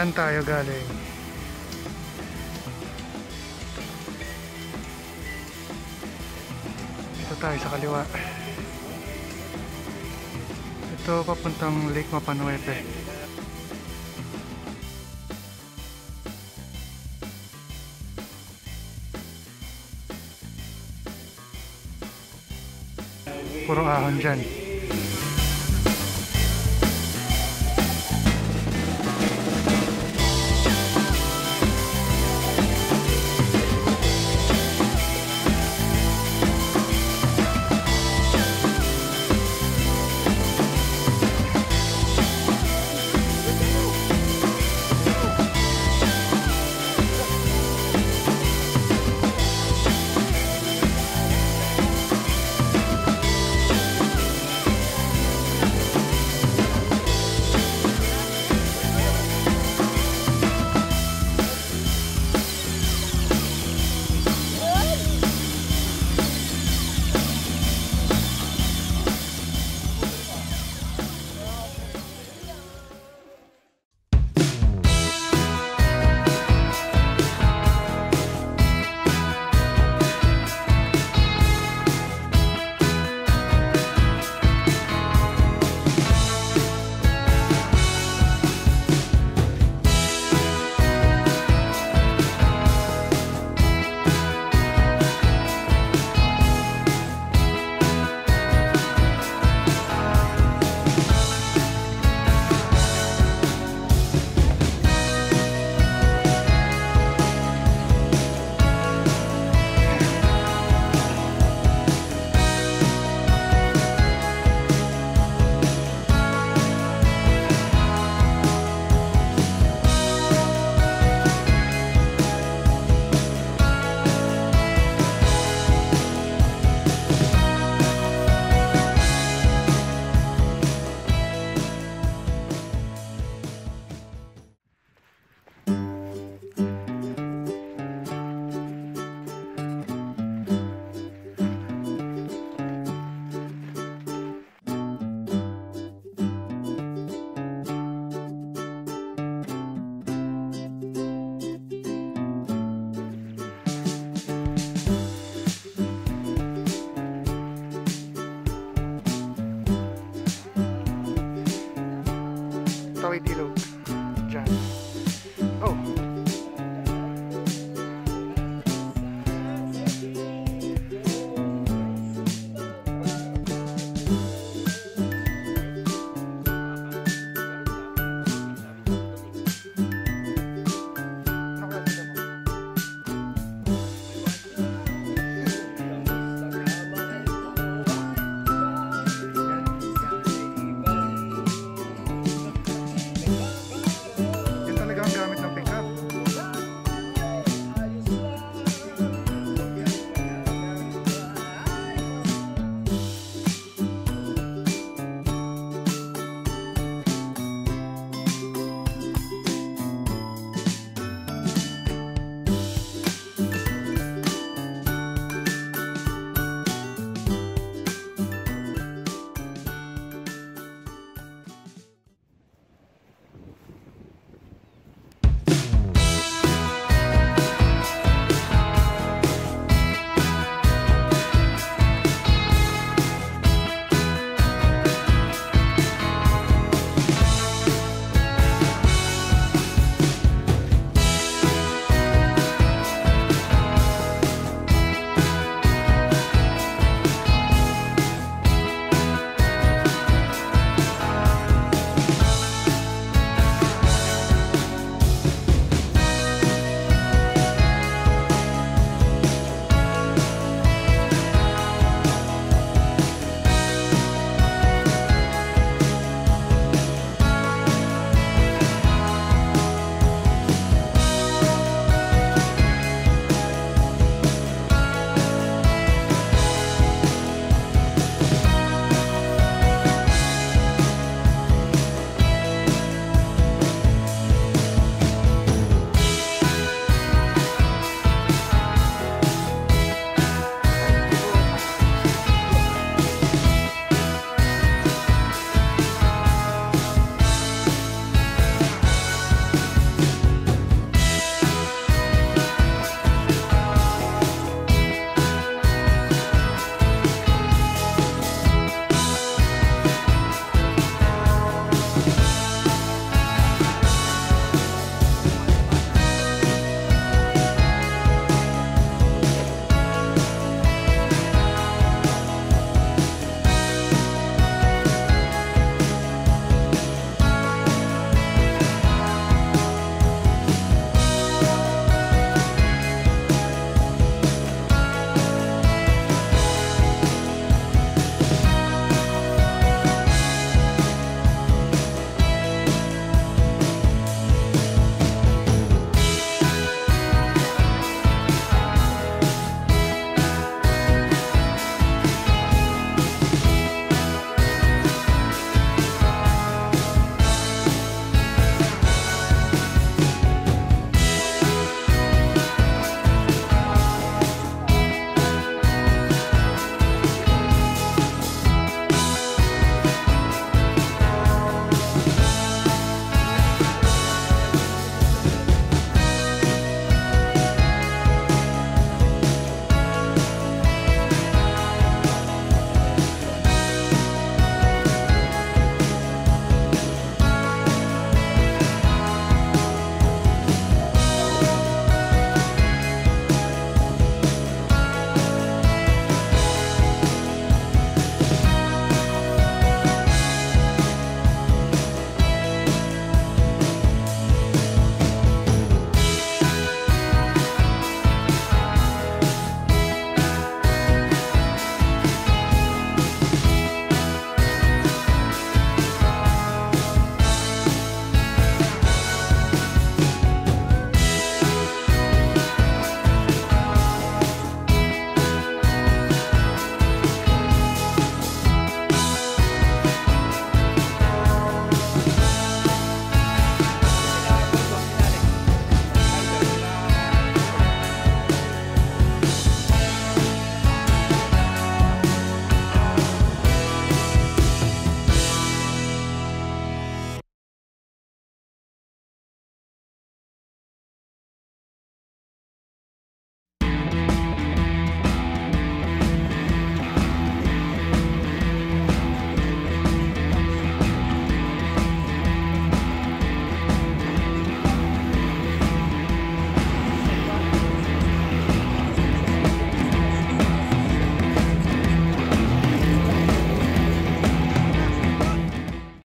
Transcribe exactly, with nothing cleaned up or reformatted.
Diyan tayo galing. Ito tayo sa kaliwa. Ito papuntang Lake Mapanuepe. Puro ahon dyan. Tawid ilog.